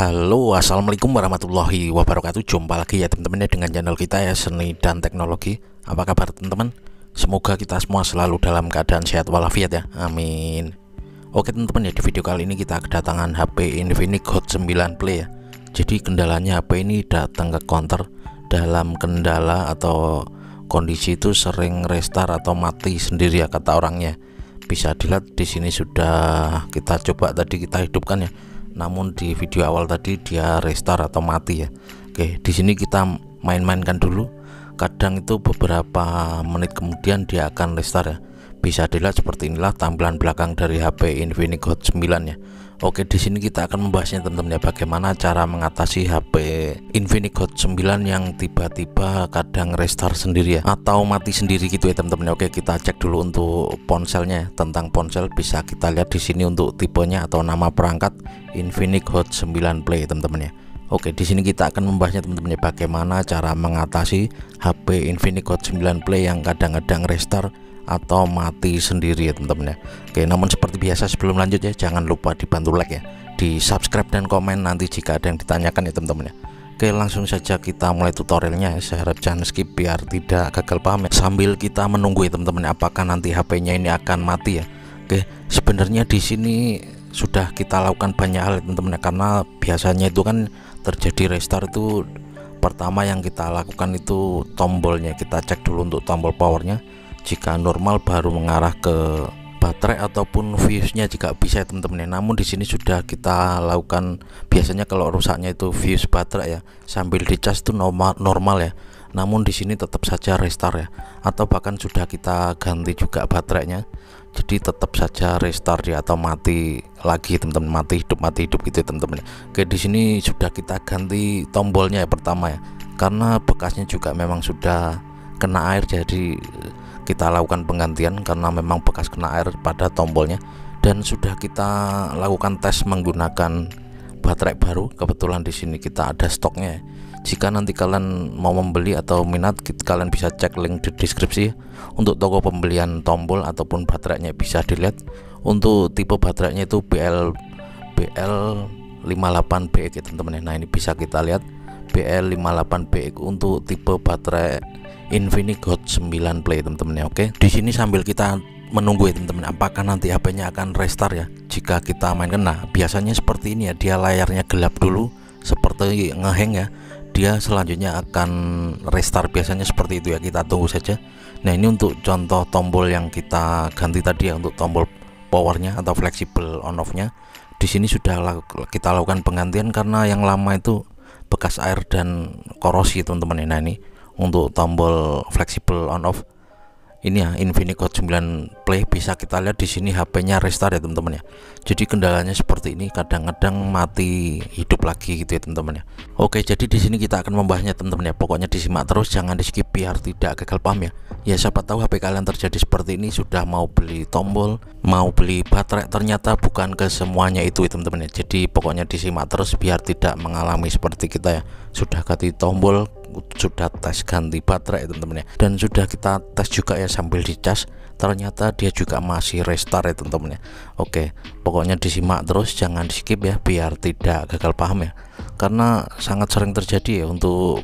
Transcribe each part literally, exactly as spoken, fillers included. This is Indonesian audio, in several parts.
Halo, assalamualaikum warahmatullahi wabarakatuh. Jumpa lagi ya teman-teman ya dengan channel kita ya, Seni dan Teknologi. Apa kabar teman-teman? Semoga kita semua selalu dalam keadaan sehat walafiat ya, amin. Oke teman-teman ya, di video kali ini kita kedatangan H P Infinix Hot sembilan Play ya. Jadi kendalanya H P ini datang ke counter dalam kendala atau kondisi itu sering restart atau mati sendiri ya kata orangnya. Bisa dilihat di sini sudah kita coba tadi kita hidupkan ya, namun di video awal tadi dia restart atau mati ya. Oke, di sini kita main-mainkan dulu, kadang itu beberapa menit kemudian dia akan restart ya. Bisa dilihat seperti inilah tampilan belakang dari H P Infinix Hot sembilan ya. Oke, di sini kita akan membahasnya teman-teman ya, bagaimana cara mengatasi H P Infinix Hot sembilan yang tiba-tiba kadang restart sendiri ya, atau mati sendiri gitu ya teman-teman. Oke, kita cek dulu untuk ponselnya. Tentang ponsel bisa kita lihat di sini untuk tipenya atau nama perangkat Infinix Hot sembilan Play teman-teman ya. Oke, di sini kita akan membahasnya teman-teman ya, bagaimana cara mengatasi H P Infinix Hot sembilan Play yang kadang-kadang restart atau mati sendiri ya teman-teman ya. Oke, namun seperti biasa sebelum lanjut ya, jangan lupa dibantu like ya, di subscribe dan komen nanti jika ada yang ditanyakan ya teman-teman ya. Oke, langsung saja kita mulai tutorialnya ya. Saya harap jangan skip biar tidak gagal paham ya, sambil kita menunggu ya teman-teman apakah nanti H P-nya ini akan mati ya. Oke, sebenarnya di sini sudah kita lakukan banyak hal ya teman-teman ya, karena biasanya itu kan terjadi restart itu pertama yang kita lakukan itu tombolnya. Kita cek dulu untuk tombol powernya, jika normal baru mengarah ke baterai ataupun fuse-nya jika bisa ya teman-teman ya. Namun di sini sudah kita lakukan, biasanya kalau rusaknya itu fuse baterai ya, sambil dicas itu normal normal ya. Namun di sini tetap saja restart ya, atau bahkan sudah kita ganti juga baterainya, jadi tetap saja restart ya atau mati lagi teman-teman, mati hidup mati hidup gitu ya teman-teman. Oke, di sini sudah kita ganti tombolnya ya pertama ya, karena bekasnya juga memang sudah kena air, jadi kita lakukan penggantian karena memang bekas kena air pada tombolnya. Dan sudah kita lakukan tes menggunakan baterai baru, kebetulan di sini kita ada stoknya. Jika nanti kalian mau membeli atau minat, kalian bisa cek link di deskripsi untuk toko pembelian tombol ataupun baterainya, bisa dilihat untuk tipe baterainya itu B L B L lima delapan B ya teman-teman. Nah, ini bisa kita lihat B L lima delapan B untuk tipe baterai Infinix Hot sembilan Play teman-teman ya. Oke, di sini sambil kita menunggu ya teman-teman apakah nanti H P-nya akan restart ya jika kita main kena. Biasanya seperti ini ya, dia layarnya gelap dulu seperti ngeheng ya, dia selanjutnya akan restart, biasanya seperti itu ya. Kita tunggu saja. Nah, ini untuk contoh tombol yang kita ganti tadi ya, untuk tombol powernya atau fleksibel on off-nya. Di sini sudah kita lakukan penggantian karena yang lama itu bekas air dan korosi teman-teman ya. Nah, ini untuk tombol fleksibel on off ini ya, Infinix Hot sembilan Play bisa kita lihat di sini H P-nya restart ya teman-teman ya. Jadi kendalanya seperti ini, kadang-kadang mati hidup lagi gitu ya teman-teman ya. Oke, jadi di sini kita akan membahasnya teman-teman ya. Pokoknya disimak terus, jangan di skip biar tidak gagal paham ya. Ya, siapa tahu H P kalian terjadi seperti ini, sudah mau beli tombol, mau beli baterai, ternyata bukan ke semuanya itu ya teman-teman ya. Jadi pokoknya disimak terus biar tidak mengalami seperti kita ya. Sudah ganti tombol, sudah tes ganti baterai teman-teman ya, dan sudah kita tes juga ya sambil dicas, ternyata dia juga masih restart ya teman-teman ya. Oke, pokoknya disimak terus, jangan di skip ya biar tidak gagal paham ya, karena sangat sering terjadi ya untuk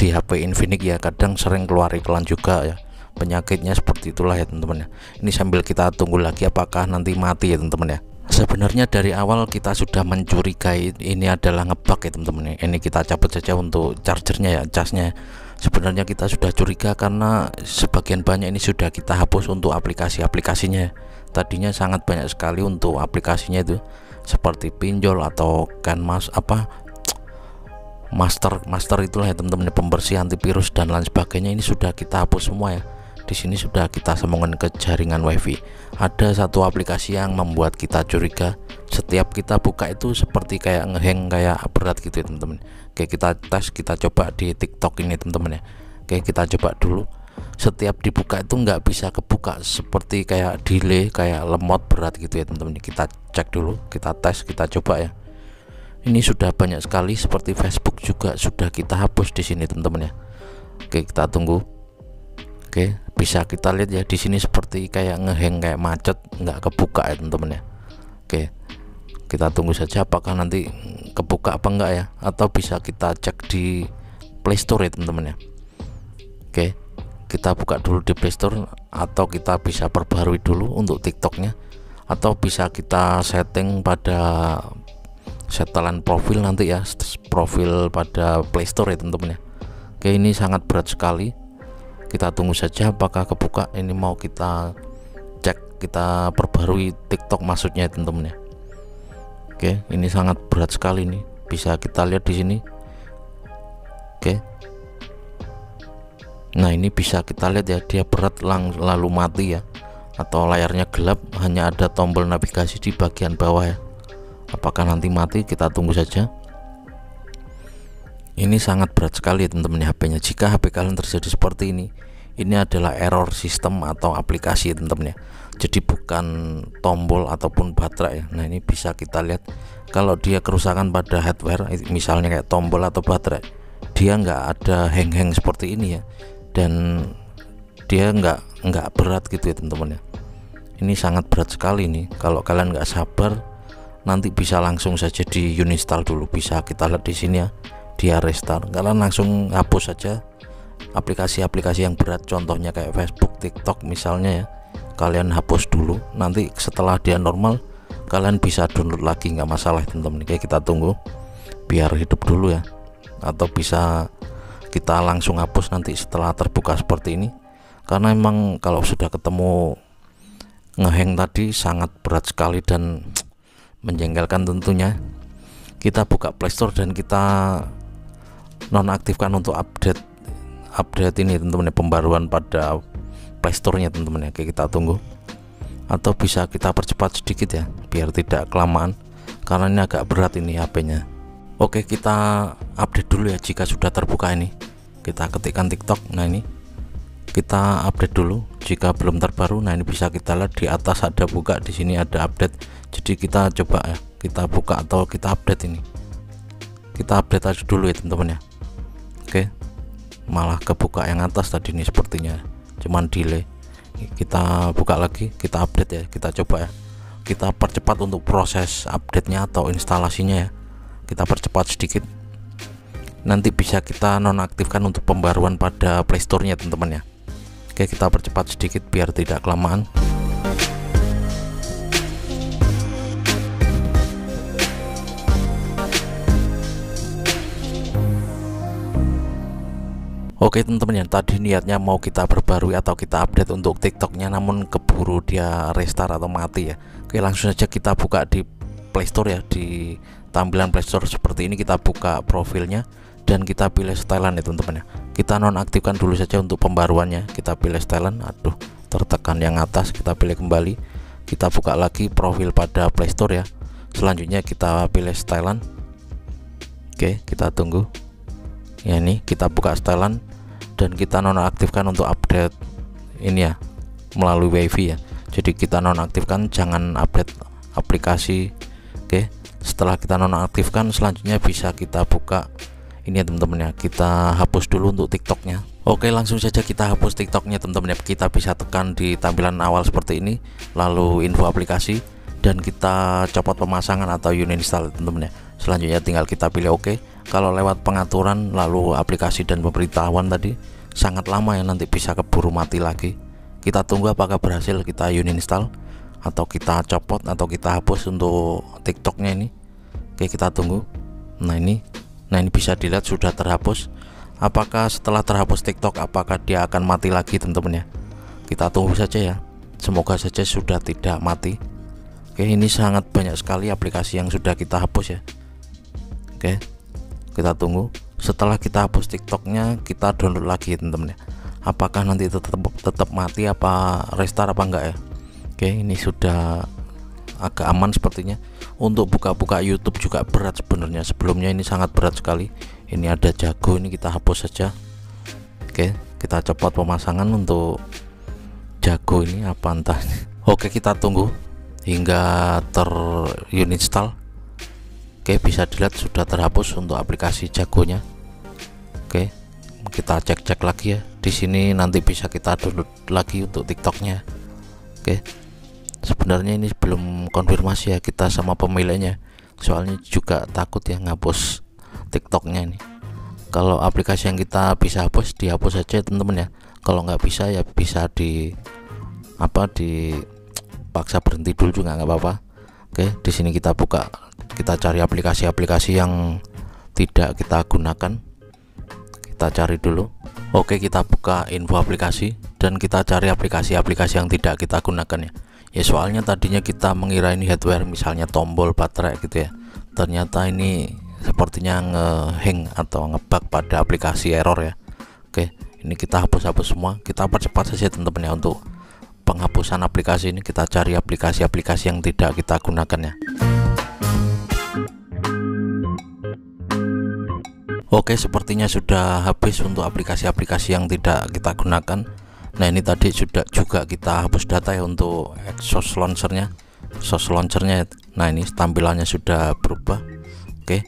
di H P Infinix ya, kadang sering keluar iklan juga ya, penyakitnya seperti itulah ya teman-teman ya. Ini sambil kita tunggu lagi apakah nanti mati ya teman-teman ya. Sebenarnya dari awal kita sudah mencurigai ini adalah ngebug ya teman-teman. Ini kita cabut saja untuk chargernya ya, casnya. Sebenarnya kita sudah curiga karena sebagian banyak ini sudah kita hapus untuk aplikasi-aplikasinya. Tadinya sangat banyak sekali untuk aplikasinya itu, seperti pinjol atau kan mas apa master master itulah ya teman-teman, pembersih, antivirus dan lain sebagainya. Ini sudah kita hapus semua ya. Di sini sudah kita sambungkan ke jaringan WiFi. Ada satu aplikasi yang membuat kita curiga, setiap kita buka itu seperti kayak ngeheng, kayak berat gitu ya teman-teman. Oke, kita tes, kita coba di TikTok ini teman-teman ya. Oke, kita coba dulu, setiap dibuka itu nggak bisa kebuka, seperti kayak delay, kayak lemot berat gitu ya teman-teman. Kita cek dulu, kita tes, kita coba ya. Ini sudah banyak sekali, seperti Facebook juga sudah kita hapus di sini teman-teman ya. Oke, kita tunggu. Oke, bisa kita lihat ya di sini seperti kayak ngeheng, kayak macet, nggak kebuka ya teman-teman ya. Oke, kita tunggu saja apakah nanti kebuka kebuka apa enggak ya, atau bisa kita cek di Play Store ya teman-teman ya. Oke, kita buka dulu di Play Store, atau kita bisa perbarui dulu untuk TikToknya, atau bisa kita setting pada setelan profil nanti ya, profil pada Play Store ya teman-teman ya. Oke, ini sangat berat sekali, kita tunggu saja apakah kebuka. Ini mau kita cek, kita perbarui TikTok maksudnya ya teman-teman ya. Oke, ini sangat berat sekali nih. Bisa kita lihat di sini. Oke. Nah, ini bisa kita lihat ya, dia berat lang lalu mati ya. Atau layarnya gelap, hanya ada tombol navigasi di bagian bawah ya. Apakah nanti mati? Kita tunggu saja. Ini sangat berat sekali ya, teman-teman H P-nya. Jika H P kalian terjadi seperti ini, ini adalah error sistem atau aplikasi teman-teman ya. Jadi bukan tombol ataupun baterai ya. Nah, ini bisa kita lihat kalau dia kerusakan pada hardware, misalnya kayak tombol atau baterai, dia nggak ada hang-hang seperti ini ya, dan dia nggak nggak berat gitu ya teman-teman ya. Ini sangat berat sekali nih. Kalau kalian nggak sabar, nanti bisa langsung saja di uninstall dulu. Bisa kita lihat di sini ya, dia restart. Kalian langsung hapus saja aplikasi-aplikasi yang berat, contohnya kayak Facebook, TikTok misalnya ya. Kalian hapus dulu, nanti setelah dia normal kalian bisa download lagi, nggak masalah teman-teman. Kayak kita tunggu biar hidup dulu ya, atau bisa kita langsung hapus nanti setelah terbuka seperti ini, karena emang kalau sudah ketemu ngehang tadi sangat berat sekali dan menjengkelkan tentunya. Kita buka Play Store dan kita nonaktifkan untuk update update ini teman-teman, pembaruan pada Play Store-nya teman-teman ya. Oke, kita tunggu, atau bisa kita percepat sedikit ya biar tidak kelamaan, karena ini agak berat ini H P-nya. Oke, kita update dulu ya. Jika sudah terbuka ini, kita ketikkan TikTok. Nah, ini kita update dulu jika belum terbaru. Nah, ini bisa kita lihat di atas ada buka, di sini ada update. Jadi kita coba ya, kita buka atau kita update ini. Kita update aja dulu ya teman-teman ya. Oke, malah kebuka yang atas tadi ini sepertinya, cuman delay. Kita buka lagi, kita update ya, kita coba ya, kita percepat untuk proses update-nya atau instalasinya ya. Kita percepat sedikit, nanti bisa kita nonaktifkan untuk pembaruan pada Play Store-nya teman-teman ya. Oke, kita percepat sedikit biar tidak kelamaan. Oke teman-teman ya, tadi niatnya mau kita perbarui atau kita update untuk TikToknya, namun keburu dia restart atau mati ya. Oke, langsung saja kita buka di Play Store ya. Di tampilan Play Store seperti ini, kita buka profilnya dan kita pilih setelan ya teman-teman ya. Kita nonaktifkan dulu saja untuk pembaruannya. Kita pilih setelan, aduh tertekan yang atas, kita pilih kembali. Kita buka lagi profil pada Play Store ya. Selanjutnya kita pilih setelan. Oke, kita tunggu. Ya, ini kita buka setelan dan kita nonaktifkan untuk update ini ya, melalui wifi ya. Jadi kita nonaktifkan, jangan update aplikasi. Oke, setelah kita nonaktifkan, selanjutnya bisa kita buka ini ya teman-teman ya. Kita hapus dulu untuk TikToknya. Oke, langsung saja kita hapus TikToknya teman-teman ya. Kita bisa tekan di tampilan awal seperti ini, lalu info aplikasi, dan kita copot pemasangan atau uninstall teman-teman ya. Selanjutnya tinggal kita pilih oke. Kalau lewat pengaturan lalu aplikasi dan pemberitahuan tadi sangat lama ya, nanti bisa keburu mati lagi. Kita tunggu apakah berhasil kita uninstall atau kita copot atau kita hapus untuk TikToknya ini. Oke, kita tunggu. Nah, ini nah ini bisa dilihat sudah terhapus. Apakah setelah terhapus TikTok apakah dia akan mati lagi teman-teman ya? Kita tunggu saja ya, semoga saja sudah tidak mati. Oke, ini sangat banyak sekali aplikasi yang sudah kita hapus ya. Oke, kita tunggu. Setelah kita hapus TikToknya, kita download lagi ya teman-teman ya. Apakah nanti tetap tetap mati apa restart apa enggak ya? Oke, ini sudah agak aman sepertinya. Untuk buka-buka YouTube juga berat sebenarnya, sebelumnya ini sangat berat sekali. Ini ada Jago, ini kita hapus saja. Oke, kita copot pemasangan untuk Jago ini, apa entah. Oke, kita tunggu hingga teruninstall. Oke, bisa dilihat sudah terhapus untuk aplikasi Jagonya. Oke, kita cek-cek lagi ya. Di sini nanti bisa kita download lagi untuk TikToknya. Oke, sebenarnya ini belum konfirmasi ya kita sama pemiliknya, soalnya juga takut ya ngapus TikToknya ini. Kalau aplikasi yang kita bisa hapus, dihapus saja teman-teman ya. Kalau nggak bisa ya bisa di apa dipaksa berhenti dulu juga nggak apa-apa. Oke, di sini kita buka, kita cari aplikasi-aplikasi yang tidak kita gunakan. Kita cari dulu. Oke, kita buka info aplikasi dan kita cari aplikasi-aplikasi yang tidak kita gunakan ya. Ya soalnya tadinya kita mengira ini hardware, misalnya tombol baterai gitu ya. Ternyata ini sepertinya nge-hang atau nge-bug pada aplikasi error ya. Oke, ini kita hapus-hapus semua. Kita percepat saja teman-teman ya untuk penghapusan aplikasi ini. Kita cari aplikasi-aplikasi yang tidak kita gunakan ya. Oke, sepertinya sudah habis untuk aplikasi-aplikasi yang tidak kita gunakan. Nah, ini tadi sudah juga kita hapus data ya untuk Exos launchernya. Exos launchernya, nah ini tampilannya sudah berubah. Oke,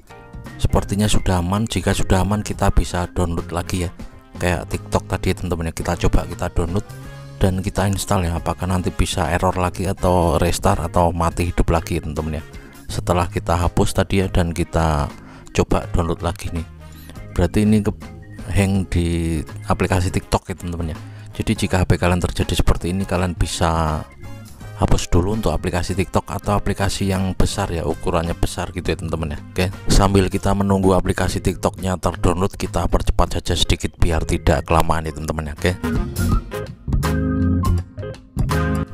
sepertinya sudah aman. Jika sudah aman, kita bisa download lagi ya. Kayak TikTok tadi teman-teman ya, kita coba kita download dan kita install ya. Apakah nanti bisa error lagi atau restart atau mati hidup lagi teman-teman ya. Setelah kita hapus tadi ya dan kita coba download lagi nih, berarti ini ke hang di aplikasi TikTok ya teman-teman ya. Jadi jika H P kalian terjadi seperti ini, kalian bisa hapus dulu untuk aplikasi TikTok atau aplikasi yang besar ya, ukurannya besar gitu ya teman-teman ya. Oke, sambil kita menunggu aplikasi TikToknya terdownload, kita percepat saja sedikit biar tidak kelamaan ya teman-teman ya. Oke.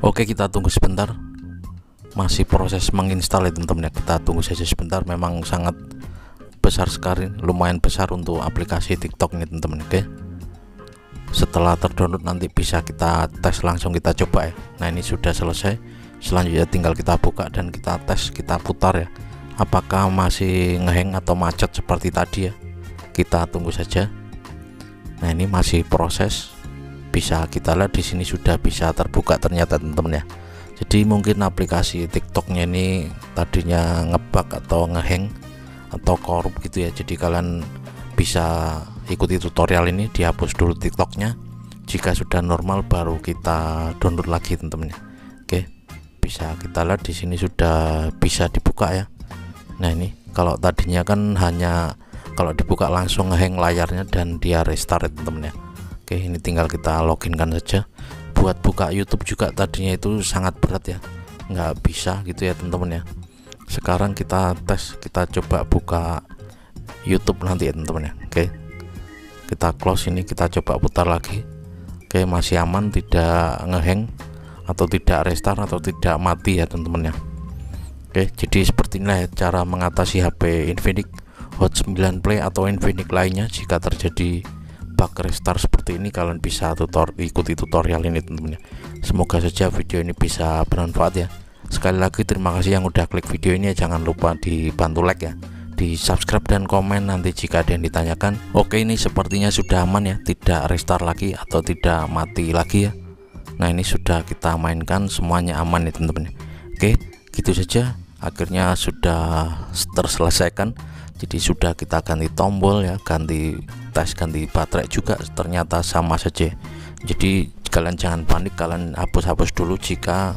Oke, kita tunggu sebentar. Masih proses menginstal ya teman-teman ya. Kita tunggu saja sebentar. Memang sangat besar sekali, lumayan besar untuk aplikasi TikTok ini teman-teman. Oke. Setelah terdownload nanti bisa kita tes langsung, kita coba ya. Nah, ini sudah selesai. Selanjutnya tinggal kita buka dan kita tes, kita putar ya. Apakah masih ngehang atau macet seperti tadi ya? Kita tunggu saja. Nah, ini masih proses. Bisa kita lihat di sini sudah bisa terbuka ternyata teman-teman ya. Jadi mungkin aplikasi TikToknya ini tadinya ngebug atau ngehang atau korup gitu ya. Jadi kalian bisa ikuti tutorial ini, dihapus dulu TikToknya. Jika sudah normal baru kita download lagi teman-teman ya. Oke, bisa kita lihat di sini sudah bisa dibuka ya. Nah, ini kalau tadinya kan hanya kalau dibuka langsung ngehang layarnya dan dia restart teman-teman ya. Oke, ini tinggal kita loginkan saja. Buat buka YouTube juga tadinya itu sangat berat ya, nggak bisa gitu ya teman-teman ya. Sekarang kita tes, kita coba buka YouTube nanti ya teman-teman ya. Oke, kita close ini, kita coba putar lagi. Oke, masih aman, tidak ngehang atau tidak restart atau tidak mati ya teman-teman ya. Oke, jadi seperti inilah ya cara mengatasi H P Infinix Hot sembilan Play atau Infinix lainnya. Jika terjadi bug restart seperti ini, kalian bisa tutor ikuti tutorial ini teman-teman. Semoga saja video ini bisa bermanfaat ya. Sekali lagi terima kasih yang udah klik video ini ya. Jangan lupa dibantu like ya, di subscribe dan komen nanti jika ada yang ditanyakan. Oke, ini sepertinya sudah aman ya, tidak restart lagi atau tidak mati lagi ya. Nah, ini sudah kita mainkan, semuanya aman ya teman-teman. Oke, gitu saja, akhirnya sudah terselesaikan. Jadi sudah kita ganti tombol ya, ganti tes, ganti baterai juga ternyata sama saja. Jadi kalian jangan panik, kalian hapus-hapus dulu jika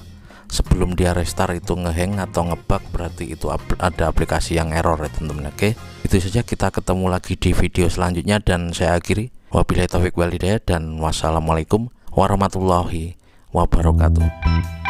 sebelum dia restart itu ngehang atau ngebug, berarti itu ada aplikasi yang error ya teman-teman. Oke, itu saja, kita ketemu lagi di video selanjutnya dan saya akhiri. Wabillahi taufiq wal hidayah dan wassalamualaikum warahmatullahi wabarakatuh.